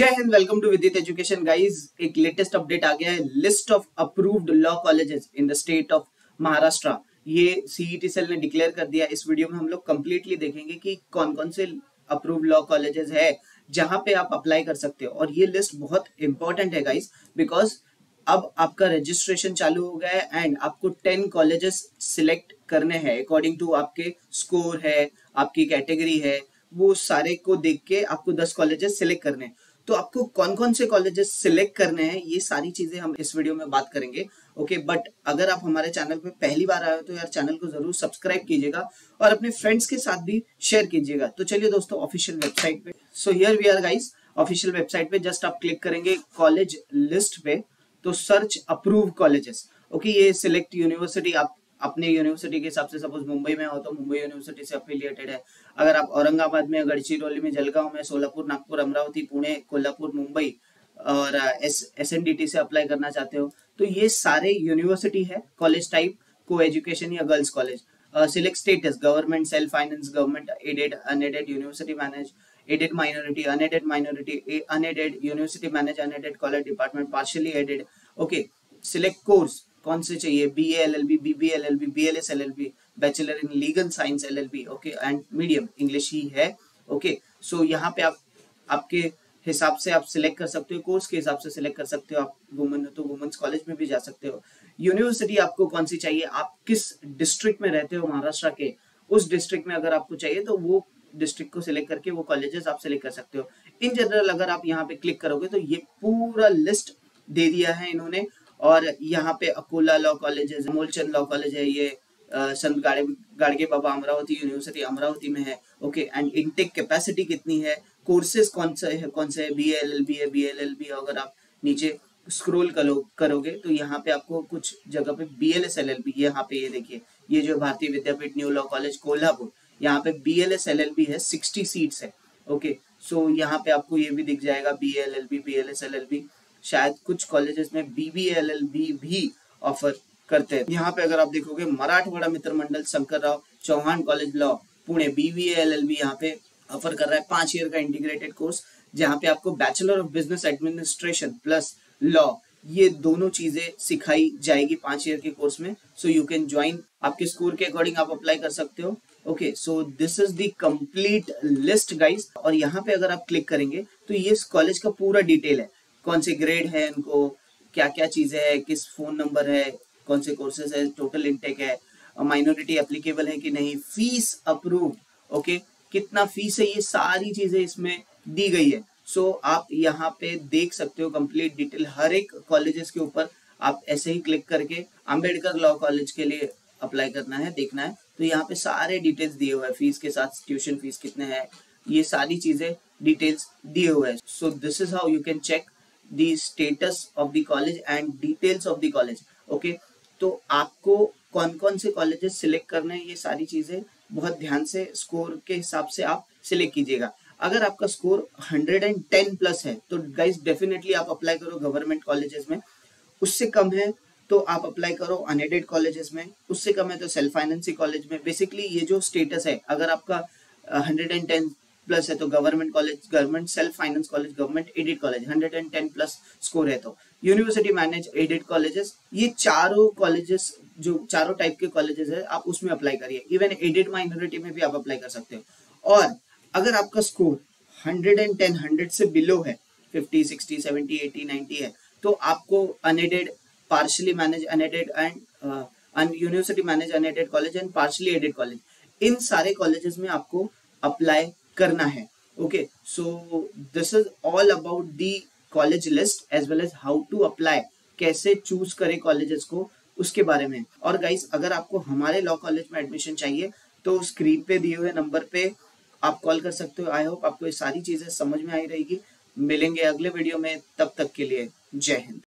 जय Hind, welcome to Vidit education guys. एक latest update आ गया है, list of approved law colleges in the state of Maharashtra. ये सीईटी सेल ने डिक्लेयर कर दिया। इस वीडियो में हम लोग कंप्लीटली देखेंगे कि कौन कौन से अप्रूव्ड लॉ कॉलेजेस है जहां पे आप अप्लाई कर सकते हो। और ये लिस्ट बहुत इंपॉर्टेंट है गाइस, बिकॉज अब आपका रजिस्ट्रेशन चालू हो गया है एंड आपको 10 कॉलेजेस सिलेक्ट करने हैं अकॉर्डिंग टू आपके स्कोर है, आपकी कैटेगरी है, वो सारे को देख के आपको 10 कॉलेजेस सिलेक्ट करने हैं। तो आपको कौन कौन से कॉलेजेस सिलेक्ट करने हैं ये सारी चीजें हम इस वीडियो में बात करेंगे। ओके, बट अगर आप हमारे चैनल पे पहली बार आए हो तो यार चैनल को जरूर सब्सक्राइब कीजिएगा और अपने फ्रेंड्स के साथ भी शेयर कीजिएगा। तो चलिए दोस्तों, ऑफिशियल वेबसाइट पे, so here we are guys. Official website पे जस्ट आप क्लिक करेंगे कॉलेज लिस्ट पे, तो सर्च अप्रूव कॉलेजेस। ओके, ये सिलेक्ट यूनिवर्सिटी, आप अपने यूनिवर्सिटी के हिसाब से, सपोज मुंबई में हो तो मुंबई यूनिवर्सिटी से अफिलिएटेड है। अगर आप औरंगाबाद में, गढ़चिरौली में, जलगांव में, सोलापुर, नागपुर, अमरावती, पुणे, कोल्हापुर, मुंबई और एस एन डी टी से अप्लाई करना चाहते हो तो ये सारे यूनिवर्सिटी है। कॉलेज टाइप को एजुकेशन या girls college. Select status government, self finance, government aided, unaided, university manage, aided minority, unaided minority, unaided university manage, unaided college department, partially aided. Okay, select course कौन से चाहिए, BA LLB, BBA LLB, BLS LLB, bachelor in legal science LLB। Okay, and medium English ही है। Okay, so यहाँ पे आप आपके हिसाब से आप सिलेक्ट कर सकते हो, कोर्स के हिसाब से सिलेक्ट कर सकते हो। आप वुमन हो तो वुमेन्स कॉलेज में भी जा सकते हो। यूनिवर्सिटी आपको कौन सी चाहिए, आप किस डिस्ट्रिक्ट में रहते हो महाराष्ट्र के, उस डिस्ट्रिक्ट में अगर आपको चाहिए तो वो डिस्ट्रिक्ट को सिलेक्ट करके वो कॉलेजेस आप सिलेक्ट कर सकते हो। इन जनरल अगर आप यहाँ पे क्लिक करोगे तो ये पूरा लिस्ट दे दिया है इन्होंने। और यहाँ पे अकोला लॉ कॉलेज है, मोलचंद लॉ कॉलेज है, ये संत गाड़गे बाबा अमरावती यूनिवर्सिटी अमरावती में है। ओके, एंड इनटेक कैपेसिटी कितनी है, कोर्सेज कौन से है, BA LLB, अगर आप नीचे स्क्रॉल करोगे तो यहाँ पे आपको कुछ जगह पे BLS LLB, यहाँ पे ये देखिए, ये जो Bharati Vidyapeeth new law college Kolhapur, यहाँ पे BLS LLB है, 60 सीट्स है। ओके, सो यहाँ पे आपको ये भी दिख जाएगा BA LLB, BLS LLB। शायद कुछ कॉलेजेस में BBA LLB भी ऑफर करते हैं। यहाँ पे अगर आप देखोगे Marathwada Mitra Mandal, Shankar Rao Chavan college law Pune, BBA LLB यहाँ पे ऑफर कर रहा है 5 ईयर का इंटीग्रेटेड कोर्स, जहाँ पे आपको bachelor of business administration plus law, ये दोनों चीजें सिखाई जाएगी 5 ईयर के कोर्स में। सो यू कैन ज्वाइन, आपके स्कोर के अकॉर्डिंग आप अप्लाई कर सकते हो। Okay, so this is the complete list guys. और यहाँ पे अगर आप क्लिक करेंगे तो ये कॉलेज का पूरा डिटेल है, कौन से ग्रेड है इनको, क्या क्या चीजें है, किस फोन नंबर है, कौन से कोर्सेज है, टोटल इनटेक है, माइनॉरिटी एप्लीकेबल है कि नहीं, फीस अप्रूव्ड, ओके, कितना फीस है, ये सारी चीजें इसमें दी गई है। सो आप यहाँ पे देख सकते हो कंप्लीट डिटेल हर एक कॉलेजेस के ऊपर। आप ऐसे ही क्लिक करके अम्बेडकर लॉ कॉलेज के लिए अप्लाई करना है, देखना है तो यहाँ पे सारे डिटेल्स दिए हुए हैं, फीस के साथ ट्यूशन फीस कितने हैं, ये सारी चीजें डिटेल्स दिए हुए हैं। So this is how you can check the status of the college and details of the college, okay? तो आपको कौन कौन से कॉलेजेस सिलेक्ट करने हैं ये सारी चीजें बहुत ध्यान से स्कोर के हिसाब से आप सिलेक्ट कीजिएगा। अगर आपका स्कोर 110 प्लस है तो गाइज डेफिनेटली आप अप्लाई करो गवर्नमेंट कॉलेजेस में। उससे कम है तो आप अप्लाई करो अनएडेड कॉलेजेस में, उससे कम है तो सेल्फ फाइनेंसिंग कॉलेज में। बेसिकली ये जो स्टेटस है, अगर आपका 110 प्लस है तो government college, government self finance college, government aided college, 110 plus score है तो यूनिवर्सिटी मैनेज, एडेड कॉलेजेस, ये चारों कॉलेजेस जो चारों टाइप के कॉलेजेस है आप उसमें अप्लाई करिए। इवन एडेड माइनॉरिटी में भी आप अप्लाई कर सकते हो। और अगर आपका स्कोर 100 से बिलो है, 50, 60, 70, 80, 90 है तो आपको unaided, partially manage unaided and university manage unaided college and partially aided college, इन सारे कॉलेजेस में आपको अप्लाई करना है। Okay, so this is all about the college list as well as how to apply, कैसे चूज करें colleges को, उसके बारे में। और गाइस, अगर आपको हमारे लॉ कॉलेज में एडमिशन चाहिए तो स्क्रीन पे दिए हुए नंबर पे आप कॉल कर सकते हो। आई होप आपको ये सारी चीजें समझ में आई रहेगी। मिलेंगे अगले वीडियो में, तब तक के लिए जय हिंद।